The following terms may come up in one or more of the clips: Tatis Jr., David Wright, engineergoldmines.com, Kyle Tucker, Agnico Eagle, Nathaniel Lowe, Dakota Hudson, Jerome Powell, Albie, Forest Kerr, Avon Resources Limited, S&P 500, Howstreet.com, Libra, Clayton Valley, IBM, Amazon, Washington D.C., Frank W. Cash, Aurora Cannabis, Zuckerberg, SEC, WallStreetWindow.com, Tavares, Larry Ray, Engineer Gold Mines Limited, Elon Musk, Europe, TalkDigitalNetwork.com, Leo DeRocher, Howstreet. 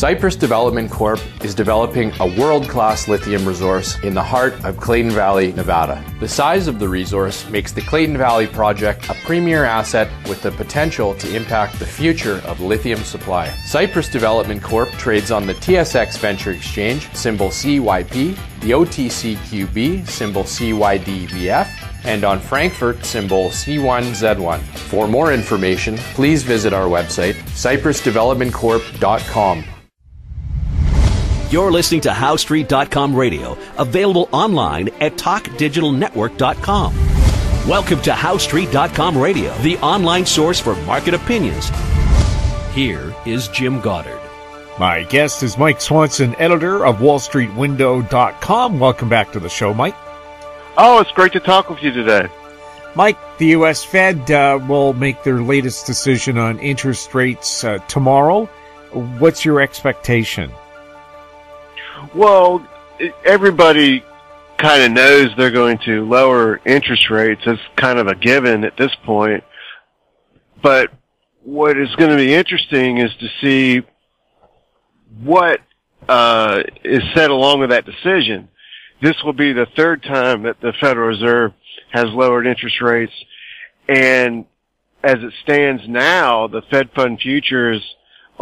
Cypress Development Corp. is developing a world-class lithium resource in the heart of Clayton Valley, Nevada. The size of the resource makes the Clayton Valley project a premier asset with the potential to impact the future of lithium supply. Cypress Development Corp. trades on the TSX Venture Exchange, symbol CYP, the OTCQB, symbol CYDVF, and on Frankfurt, symbol C1Z1. For more information, please visit our website, cypressdevelopmentcorp.com. You're listening to Howstreet.com Radio, available online at TalkDigitalNetwork.com. Welcome to Howstreet.com Radio, the online source for market opinions. Here is Jim Goddard. My guest is Mike Swanson, editor of WallStreetWindow.com. Welcome back to the show, Mike. Oh, it's great to talk with you today. Mike, the U.S. Fed will make their latest decision on interest rates tomorrow. What's your expectation? Well, everybody kind of knows they're going to lower interest rates. It's kind of a given at this point. But what is going to be interesting is to see what is said along with that decision. This will be the third time that the Federal Reserve has lowered interest rates. And as it stands now, the Fed Fund futures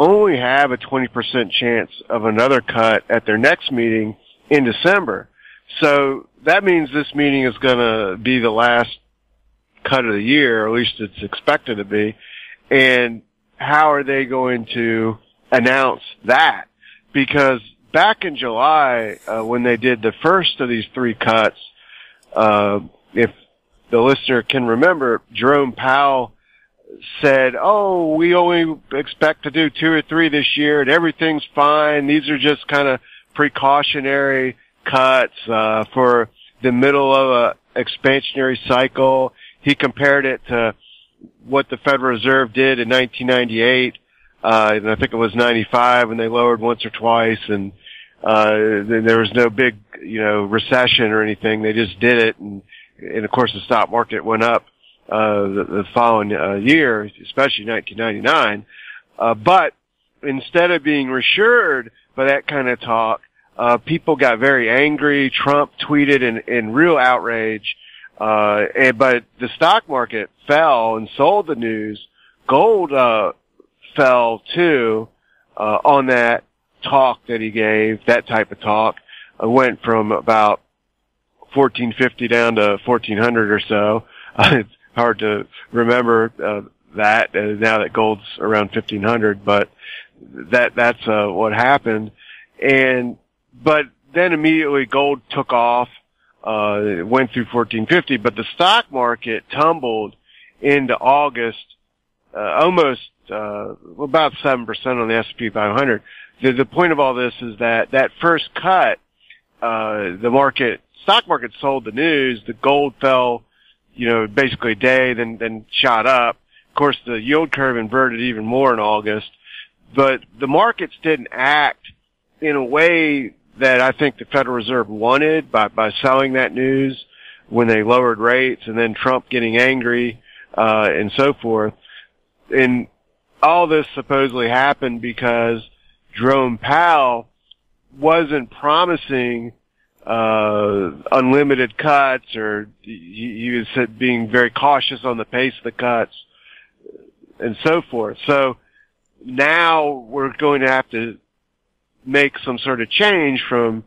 only have a 20% chance of another cut at their next meeting in December. So that means this meeting is going to be the last cut of the year, or at least it's expected to be. And how are they going to announce that? Because back in July, when they did the first of these three cuts, if the listener can remember, Jerome Powell said, "Oh, we only expect to do two or three this year, and everything's fine. These are just kind of precautionary cuts for the middle of an expansionary cycle." He compared it to what the Federal Reserve did in 1998. And I think it was 95 when they lowered once or twice, and then there was no big, recession or anything. They just did it, and of course the stock market went up the following year, especially 1999. But instead of being reassured by that kind of talk, people got very angry. Trump tweeted in real outrage, but the stock market fell and sold the news. Gold fell too on that talk that he gave. That type of talk went from about 1450 down to 1400 or so. It's hard to remember that now that gold's around 1500, but that's what happened. But then immediately gold took off. It went through 1450, but the stock market tumbled into August almost about 7% on the S&P 500. The point of all this is that first cut, stock market sold the news. The gold fell, basically a day, then shot up. Of course, the yield curve inverted even more in August, but the markets didn't act in a way that I think the Federal Reserve wanted by selling that news when they lowered rates, and then Trump getting angry, and so forth. And all this supposedly happened because Jerome Powell wasn't promising unlimited cuts, or he was being very cautious on the pace of the cuts and so forth. So now we're going to have to make some sort of change from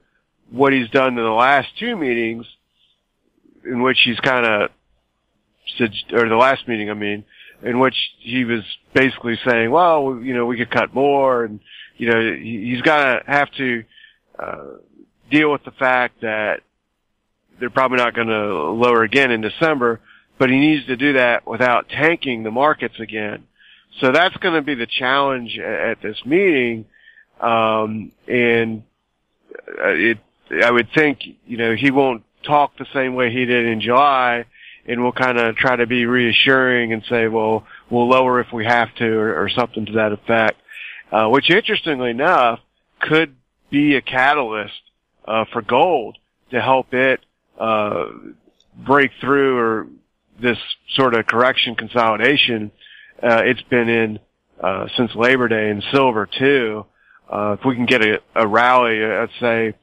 what he's done in the last two meetings, in which he's kind of, or the last meeting, in which he was basically saying, well, we could cut more, and, he's gotta have to, deal with the fact that they're probably not gonna lower again in December, but he needs to do that without tanking the markets again. So that's gonna be the challenge at this meeting, and I would think, he won't talk the same way he did in July, and we'll kind of try to be reassuring and say, well, we'll lower if we have to, or something to that effect, which, interestingly enough, could be a catalyst for gold to help it break through or this sort of correction consolidation it's been in since Labor Day, and silver too. if we can get a rally, let's say,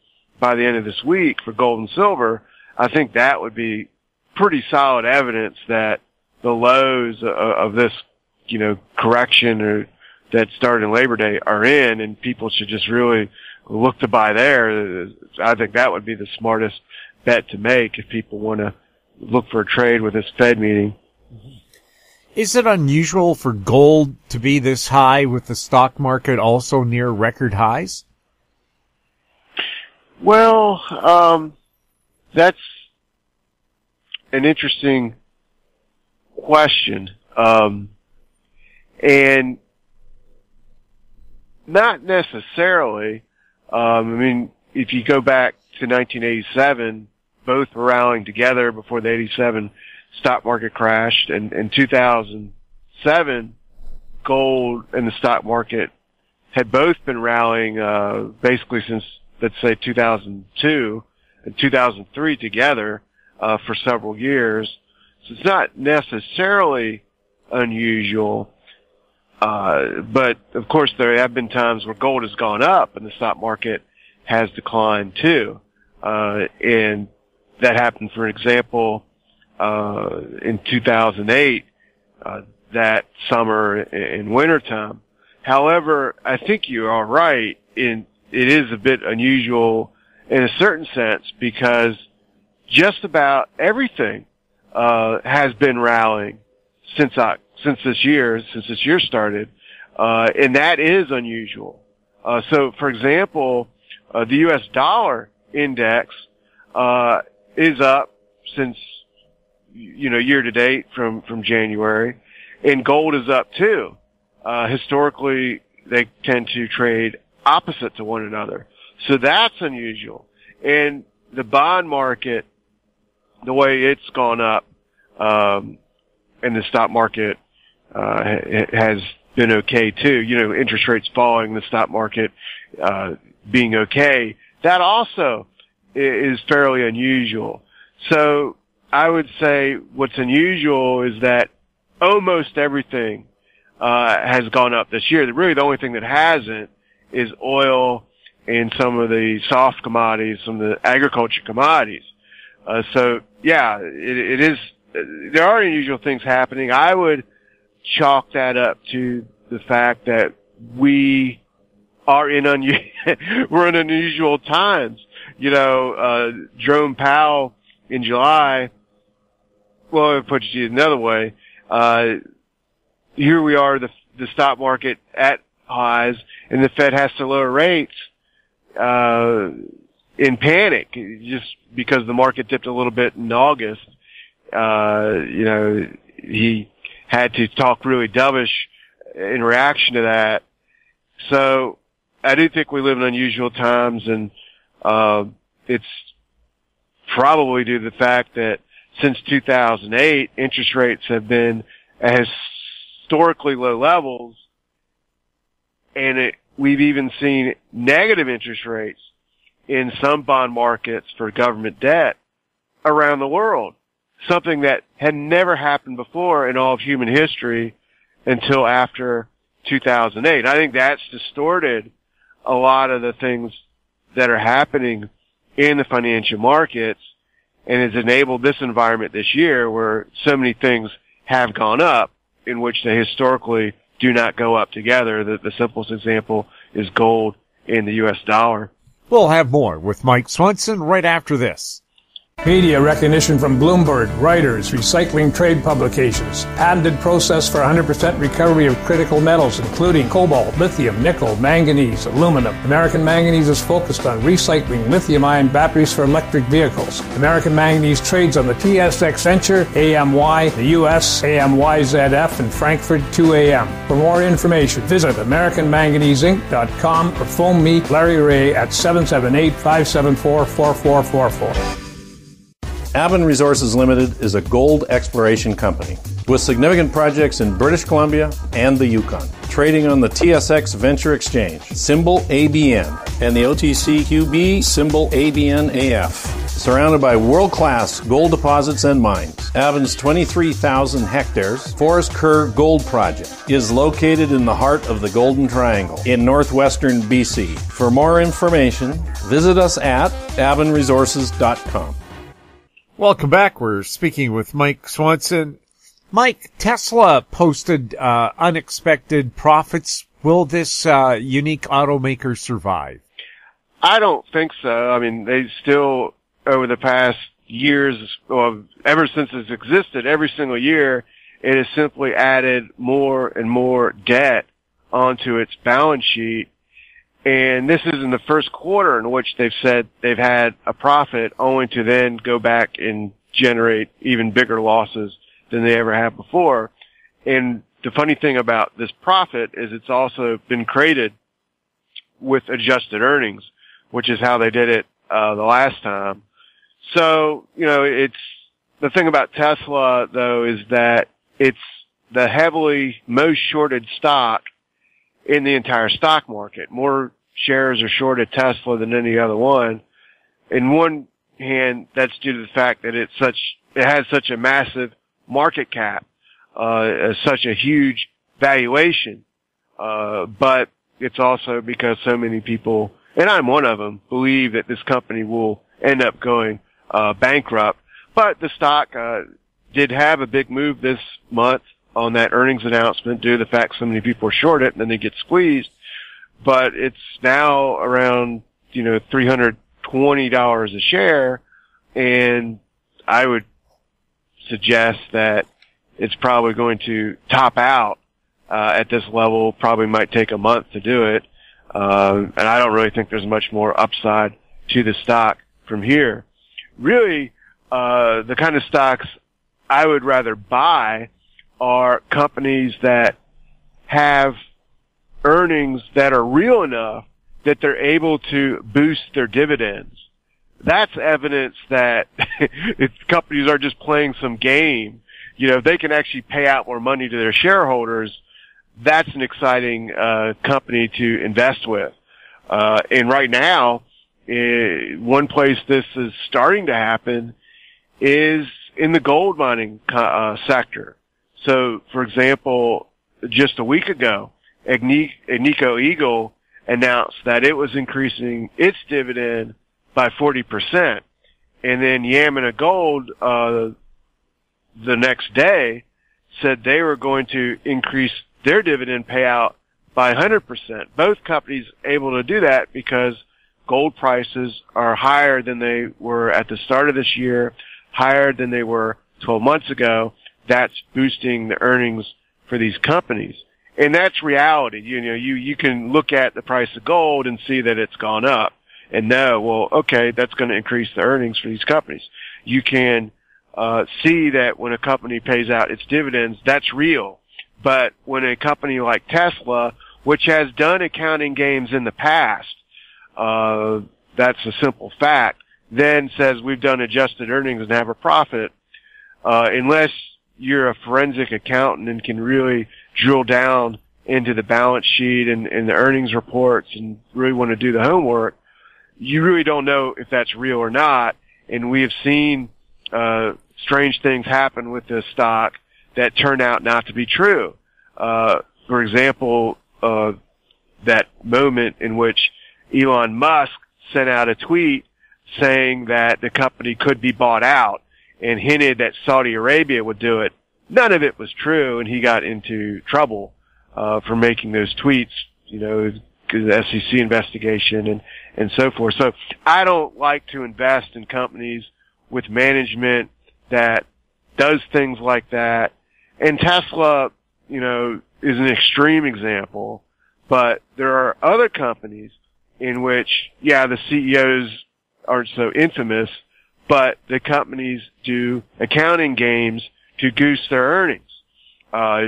by the end of this week for gold and silver, I think that would be pretty solid evidence that the lows of this, you know, correction or that started in Labor Day are in, and people should just really look to buy there. I think that would be the smartest bet to make if people want to look for a trade with this Fed meeting. Is it unusual for gold to be this high with the stock market also near record highs? Well, that's an interesting question. And not necessarily. I mean, if you go back to 1987, both were rallying together before the 87 stock market crashed. And in 2007, gold and the stock market had both been rallying, basically since, let's say, 2002 and 2003 together, for several years. So it's not necessarily unusual. But of course there have been times where gold has gone up and the stock market has declined too. And that happened, for example, in 2008, that summer and wintertime. However, I think you are right in it is a bit unusual in a certain sense because just about everything, has been rallying since October. Since this year started, and that is unusual. So, for example, the U.S. dollar index is up since, you know, year to date from January, and gold is up too. Historically, they tend to trade opposite to one another, so that's unusual. And the bond market, the way it's gone up, and the stock market. It has been okay too. You know, interest rates falling, the stock market, being okay. That also is fairly unusual. So I would say what's unusual is that almost everything, has gone up this year. Really the only thing that hasn't is oil and some of the soft commodities, some of the agriculture commodities. So yeah, it is, there are unusual things happening. I would chalk that up to the fact that we are in we're in unusual times. You know, Jerome Powell in July, well, I'll put you another way, here we are, the stock market at highs, and the Fed has to lower rates, in panic, just because the market dipped a little bit in August. You know, he had to talk really dovish in reaction to that. So I do think we live in unusual times, and it's probably due to the fact that since 2008, interest rates have been at historically low levels, and we've even seen negative interest rates in some bond markets for government debt around the world. Something that had never happened before in all of human history until after 2008. I think that's distorted a lot of the things that are happening in the financial markets and has enabled this environment this year where so many things have gone up in which they historically do not go up together. The simplest example is gold and the U.S. dollar. We'll have more with Mike Swanson right after this. Media recognition from Bloomberg, Reuters, recycling trade publications, patented process for 100% recovery of critical metals, including cobalt, lithium, nickel, manganese, aluminum. American Manganese is focused on recycling lithium-ion batteries for electric vehicles. American Manganese trades on the TSX Venture, AMY, the U.S., AMYZF, and Frankfurt 2AM. For more information, visit AmericanManganeseInc.com or phone me, Larry Ray, at 778-574-4444. Avon Resources Limited is a gold exploration company. with significant projects in British Columbia and the Yukon, trading on the TSX Venture Exchange, symbol ABN, and the OTCQB, symbol ABNAF. Surrounded by world-class gold deposits and mines, Avon's 23,000 hectares Forest Kerr Gold Project is located in the heart of the Golden Triangle in northwestern BC. For more information, visit us at avonresources.com. Welcome back. We're speaking with Mike Swanson. Mike, Tesla posted unexpected profits. Will this unique automaker survive? I don't think so. I mean, they still... over the past years, or ever since it's existed, every single year, it has simply added more and more debt onto its balance sheet. And this isn't the first quarter in which they've said they've had a profit, only to then go back and generate even bigger losses than they ever have before. And the funny thing about this profit is it's also been created with adjusted earnings, which is how they did it the last time. So, you know, it's the thing about Tesla, though, is that it's the most shorted stock in the entire stock market. More shares are shorted Tesla than any other one. In one hand, that's due to the fact that it has such a massive market cap, such a huge valuation. But it's also because so many people, and I'm one of them, believe that this company will end up going bankrupt. But the stock did have a big move this month on that earnings announcement due to the fact so many people are short it and then they get squeezed. But it's now around, you know, $320 a share, and I would suggest that it's probably going to top out at this level. Probably might take a month to do it, and I don't really think there's much more upside to the stock from here. Really, the kind of stocks I would rather buy are companies that have earnings that are real enough that they're able to boost their dividends. That's evidence that companies are just playing some game. You know, if they can actually pay out more money to their shareholders, that's an exciting company to invest with. And right now, one place this is starting to happen is in the gold mining sector. So, for example, just a week ago, Agnico Eagle announced that it was increasing its dividend by 40%. And then Yamana Gold, the next day, said they were going to increase their dividend payout by 100%. Both companies able to do that because gold prices are higher than they were at the start of this year, higher than they were 12 months ago. That's boosting the earnings for these companies. And that's reality. You know, you can look at the price of gold and see that it's gone up and know, well, okay, that's going to increase the earnings for these companies. You can see that when a company pays out its dividends, that's real. But when a company like Tesla, which has done accounting games in the past, that's a simple fact, then says we've done adjusted earnings and have a profit, unless you're a forensic accountant and can really drill down into the balance sheet and the earnings reports and really want to do the homework, you really don't know if that's real or not. And we have seen strange things happen with this stock that turned out not to be true. For example, that moment in which Elon Musk sent out a tweet saying that the company could be bought out and hinted that Saudi Arabia would do it. None of it was true, and he got into trouble for making those tweets, you know, the SEC investigation and so forth. So I don't like to invest in companies with management that does things like that. And Tesla, you know, is an extreme example, but there are other companies in which, yeah, the CEOs aren't so infamous, but the companies do accounting games to goose their earnings.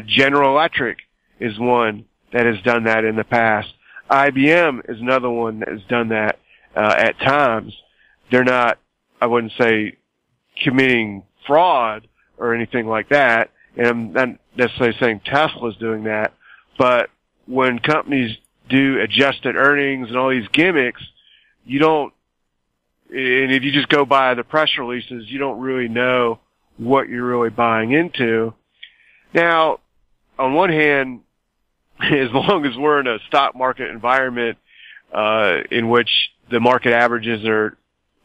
General Electric is one that has done that in the past. IBM is another one that has done that at times. They're not, I wouldn't say, committing fraud or anything like that. And I'm not necessarily saying Tesla's doing that, but when companies do adjusted earnings and all these gimmicks, you don't, and if you just go by the press releases, you don't really know what you're really buying into. Now, on one hand, as long as we're in a stock market environment in which the market averages are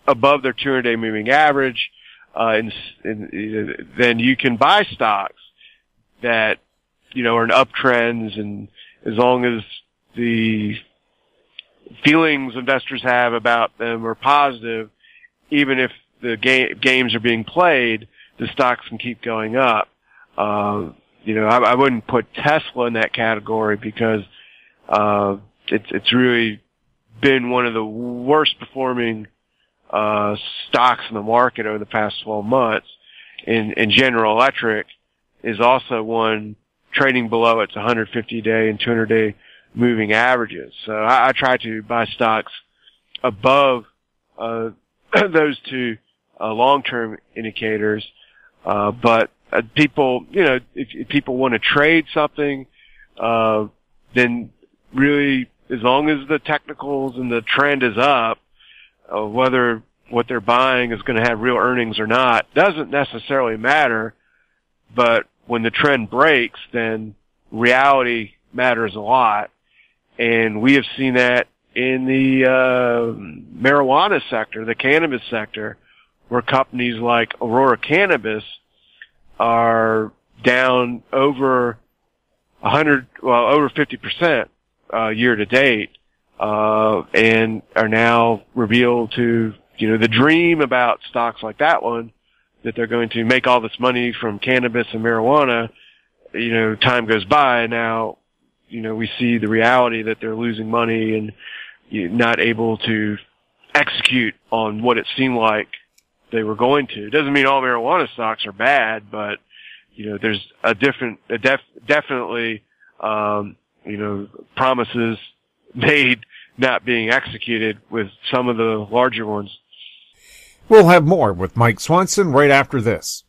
above their 200-day moving average, and then you can buy stocks that, you know, are in uptrends, and as long as the feelings investors have about them are positive, even if the games are being played, the stocks can keep going up. You know, I wouldn't put Tesla in that category because it's really been one of the worst performing stocks in the market over the past 12 months. And General Electric is also one trading below its 150-day and 200-day moving averages. So I try to buy stocks above those two long-term indicators. But people, you know, if people want to trade something, then really, as long as the technicals and the trend is up, whether what they're buying is going to have real earnings or not doesn't necessarily matter. But when the trend breaks, then reality matters a lot. And we have seen that in the marijuana sector, the cannabis sector, where companies like Aurora Cannabis are down over 50% year to date, and are now revealed to, you know, the dream about stocks like that one, that they're going to make all this money from cannabis and marijuana. You know, time goes by, and now, you know, we see the reality that they're losing money and not able to execute on what it seemed like they were going to. It doesn't mean all marijuana stocks are bad, but, you know, there's a different, definitely, you know, promises made not being executed with some of the larger ones. We'll have more with Mike Swanson right after this.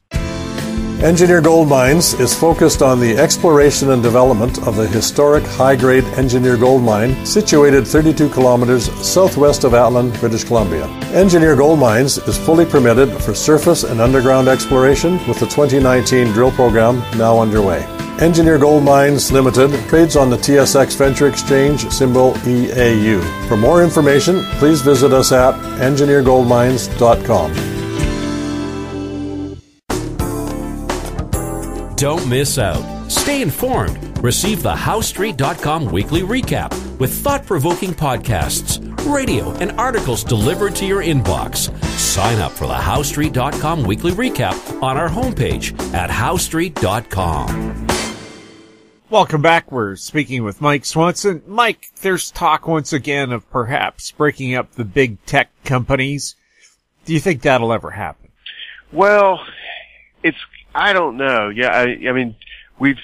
Engineer Gold Mines is focused on the exploration and development of the historic high-grade Engineer Gold Mine situated 32 kilometers southwest of Atlin, British Columbia. Engineer Gold Mines is fully permitted for surface and underground exploration with the 2019 drill program now underway. Engineer Gold Mines Limited trades on the TSX Venture Exchange, symbol EAU. For more information, please visit us at engineergoldmines.com. Don't miss out. Stay informed. Receive the Howstreet.com weekly recap with thought-provoking podcasts, radio, and articles delivered to your inbox. Sign up for the Howstreet.com weekly recap on our homepage at Howstreet.com. Welcome back. We're speaking with Mike Swanson. Mike, there's talk once again of perhaps breaking up the big tech companies. Do you think that'll ever happen? Well, I don't know. Yeah, I mean, we've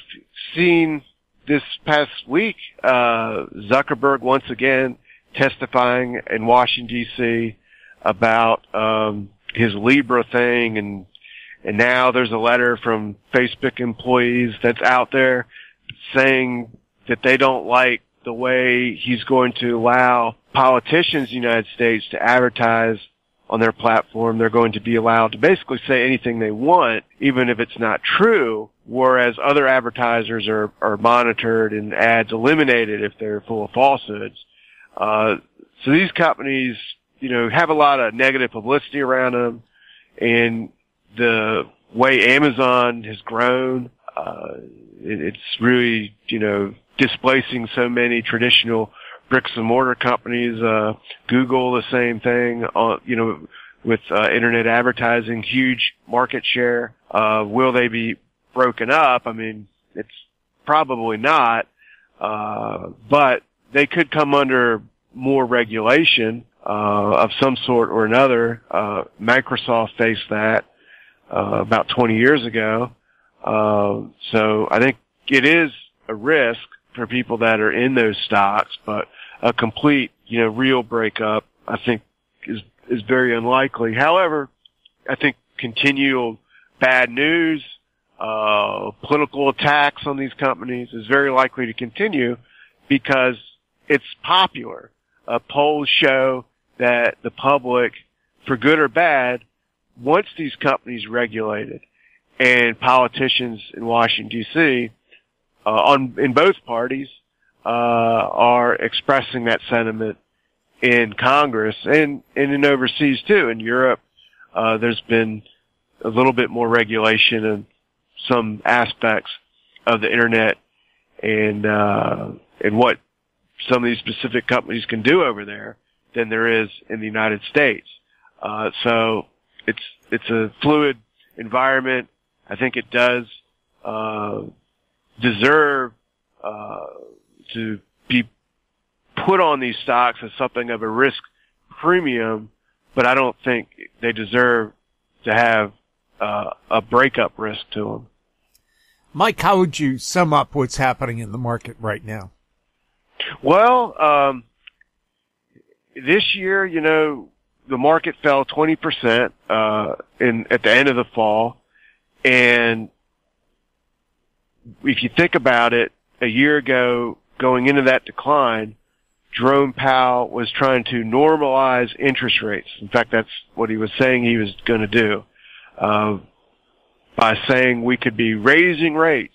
seen this past week Zuckerberg once again testifying in Washington D.C. about his Libra thing, and now there's a letter from Facebook employees that's out there saying that they don't like the way he's going to allow politicians in the United States to advertise on their platform. They're going to be allowed to basically say anything they want, even if it's not true, whereas other advertisers are monitored and ads eliminated if they're full of falsehoods. So these companies, you know, have a lot of negative publicity around them, and the way Amazon has grown, it's really, you know, displacing so many traditional bricks and mortar companies, Google, the same thing, you know, with internet advertising, huge market share. Will they be broken up? I mean, it's probably not, but they could come under more regulation of some sort or another. Microsoft faced that about 20 years ago. So I think it is a risk for people that are in those stocks, but a complete, you know, real breakup, I think is very unlikely. However, I think continual bad news, political attacks on these companies is very likely to continue because it's popular. Polls show that the public, for good or bad, wants these companies regulated, and politicians in Washington D.C. in both parties are expressing that sentiment in Congress and in overseas too. In Europe, there's been a little bit more regulation in some aspects of the internet and what some of these specific companies can do over there than there is in the United States. So it's a fluid environment. I think it does deserve to be put on these stocks as something of a risk premium, but I don't think they deserve to have a breakup risk to them. Mike, how would you sum up what's happening in the market right now? Well, this year, you know, the market fell 20% at the end of the fall, and if you think about it, a year ago, going into that decline, Jerome Powell was trying to normalize interest rates. In fact, that's what he was saying he was going to do by saying we could be raising rates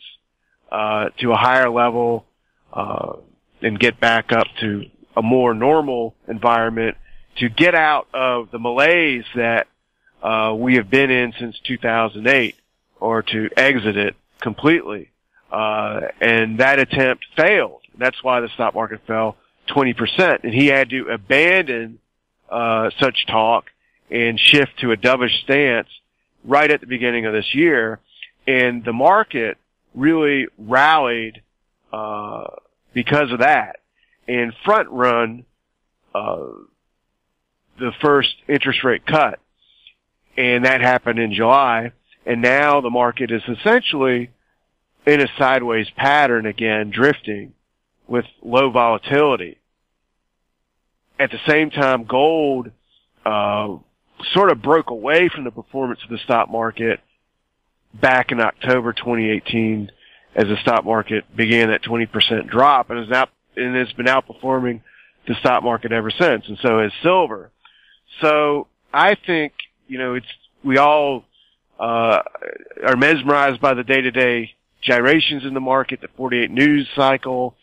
to a higher level and get back up to a more normal environment to get out of the malaise that we have been in since 2008, or to exit it completely. And that attempt failed. That's why the stock market fell 20%. And he had to abandon such talk and shift to a dovish stance right at the beginning of this year. And the market really rallied because of that, and front run the first interest rate cut. And that happened in July. And now the market is essentially in a sideways pattern again, drifting with low volatility. At the same time, gold sort of broke away from the performance of the stock market back in October 2018 as the stock market began that 20% drop, and it's been outperforming the stock market ever since, and so has silver. So I think, you know, we all are mesmerized by the day-to-day gyrations in the market, the 48 news cycle,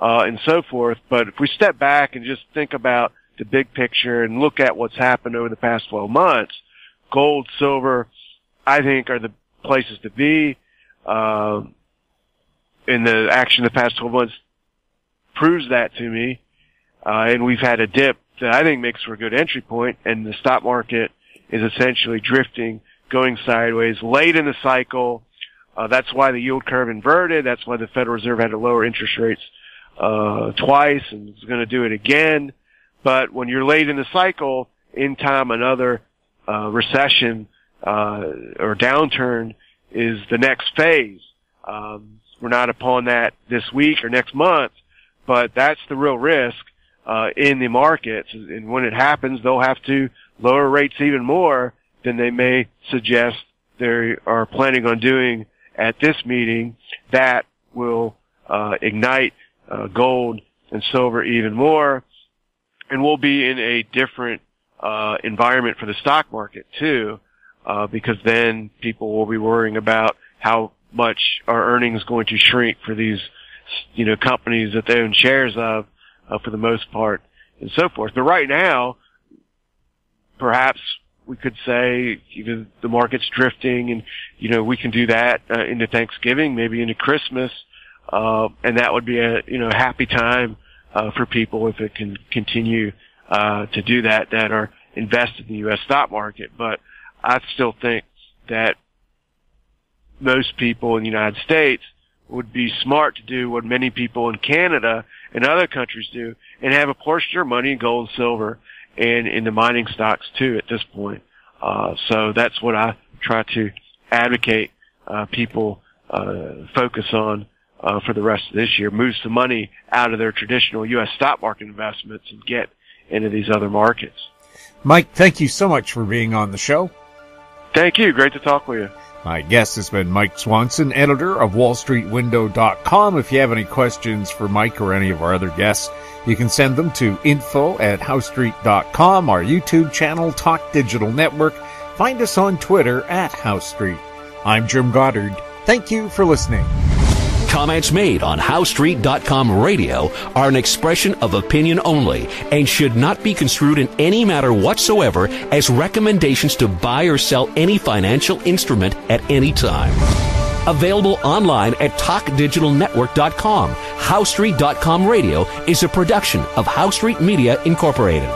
and so forth. But if we step back and just think about the big picture and look at what's happened over the past 12 months, gold, silver, I think are the places to be. And the action of the past 12 months proves that to me. And we've had a dip that I think makes for a good entry point, and the stock market is essentially drifting, going sideways late in the cycle. That's why the yield curve inverted. That's why the Federal Reserve had to lower interest rates twice, and is going to do it again. But when you're late in the cycle, in time another recession or downturn is the next phase. We're not upon that this week or next month, but that's the real risk in the markets. And when it happens, they'll have to lower rates even more than they may suggest they are planning on doing at this meeting. That will ignite gold and silver even more, and we'll be in a different environment for the stock market too, because then people will be worrying about how much our earnings going to shrink for these, you know, companies that they own shares of for the most part, and so forth. But right now, perhaps we could say, you know, the market's drifting, and, you know, we can do that into Thanksgiving, maybe into Christmas, and that would be a, you know, happy time for people if it can continue to do that are invested in the U.S. stock market. But I still think that most people in the United States would be smart to do what many people in Canada and other countries do, and have a portion of their money in gold and silver, and in the mining stocks too at this point. So that's what I try to advocate people focus on for the rest of this year. Move some money out of their traditional U.S. stock market investments and get into these other markets. Mike, thank you so much for being on the show. Thank you. Great to talk with you. My guest has been Mike Swanson, editor of WallStreetWindow.com. If you have any questions for Mike or any of our other guests, you can send them to info@howstreet.com, our YouTube channel, Talk Digital Network. Find us on Twitter @HowStreet. I'm Jim Goddard. Thank you for listening. Comments made on HowStreet.com radio are an expression of opinion only and should not be construed in any matter whatsoever as recommendations to buy or sell any financial instrument at any time. Available online at TalkDigitalNetwork.com. HowStreet.com radio is a production of HowStreet Media Incorporated.